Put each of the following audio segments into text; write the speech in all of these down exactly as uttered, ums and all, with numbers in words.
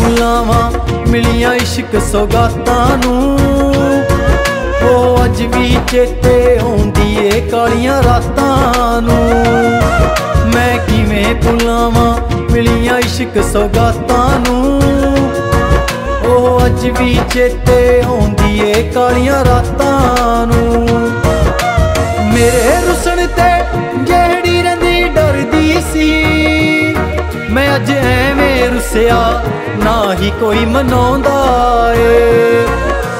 बुलावा मिलिया इश्क सौगाता नू ओ अज भी चेते आउंदी ए कालियां रातां नू। मैं किवें बुलावा मिलिया इश्क सौगाता नू ओ अज भी चेते आउंदी ए कालियां रातां नू। मेरे रुसण ते जहड़ी रंदी डरदी सी मैं अज एवें रुसया ना ही कोई मनांदा ए।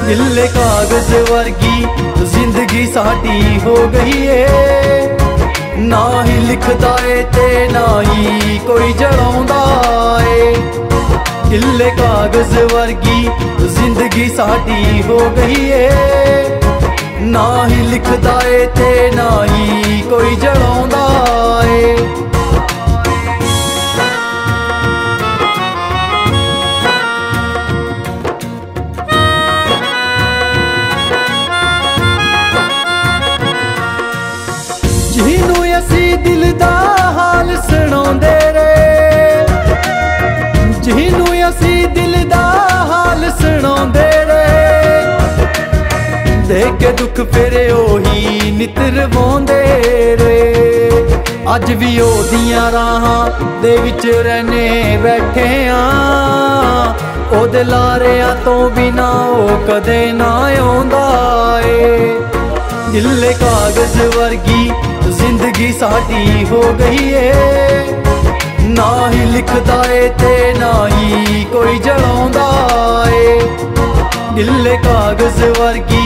गिल्ले कागज वर्गी जिंदगी साडी हो गई है ना ही लिखदा ए ते ना ही कोई जलांदा ए। गिल्ले कागज वर्गी जिंदगी साडी हो गई है ना ही लिखदा ए ते ना ही कोई जलांदा ए। जिनू असी दिल दा हाल सुनांदे रे जिनू असी दिल दा हाल सुनांदे रे देख के दुख फेरे ओही नित रवांदे रे। अज भी ओदियां राहां दे विच रहने बैठे आं ओदे लारियां तो बिना ओ कदे ना आउंदा ए। गिल्ले कागज वर्गी जिंदगी साडी हो गई है ना ही लिखदा ए ते ना ही कोई जलांदा ए। गिल्ले कागज वर्गी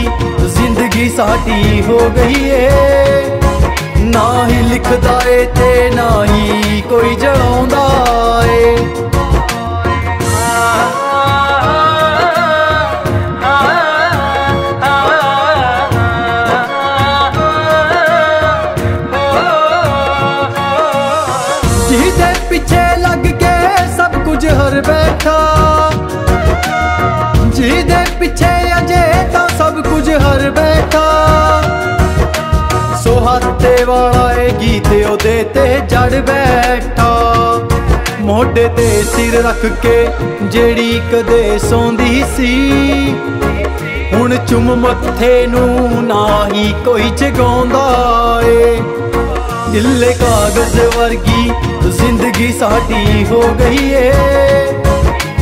जिंदगी साडी हो गई है ना ही लिखदा ए ते ना ही कोई जलांदा ए। जिदे पिछे अजे ता सब कुछ हर बैठा सोहाते वाला ए गीते ओदे ते जड़ बैठा। मोढे ते सिर रख के जेड़ी कदे सौंदी सी हुण चुम मत्थे नू ना ही कोई जगांदा ए। गिल्ले कागज वर्गी जिंदगी साडी हो गई है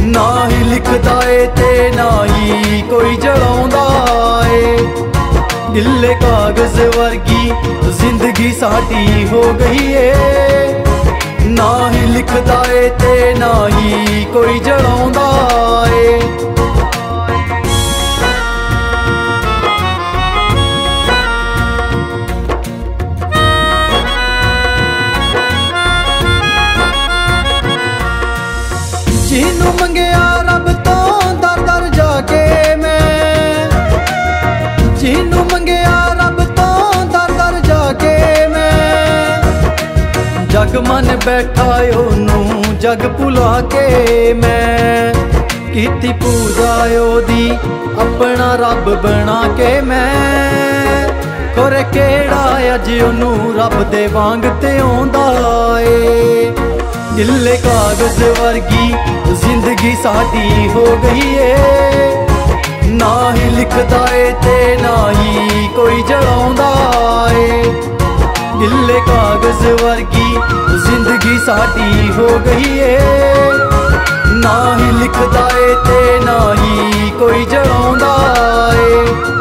ना ही लिखदा ए ते ना ही कोई जलांदा ए। गिल्ले कागज वर्गी जिंदगी साडी हो गई है ना ही लिखदा ए ते ना ही कोई जलांदा ए। जिनू मंगिया रब तो दर दर जाके मैं जिनू मंगिया रब तो दर दर जाके मैं जग मन बैठा ओनू जग भुला के मैं कीती पूजा ओदी अपना रब बना के मैं कोरे केड़ा अज ओनू रब दे वांग ते आंदा ए। गिल्ले कागज वर्गी जिंदगी साडी हो गई है ना ही लिखदा ए ते ना ही कोई जलांदा ए। गिल्ले कागज वर्गी जिंदगी साडी हो गई है ना ही लिखदा ए ते ना ही कोई जलांदा ए।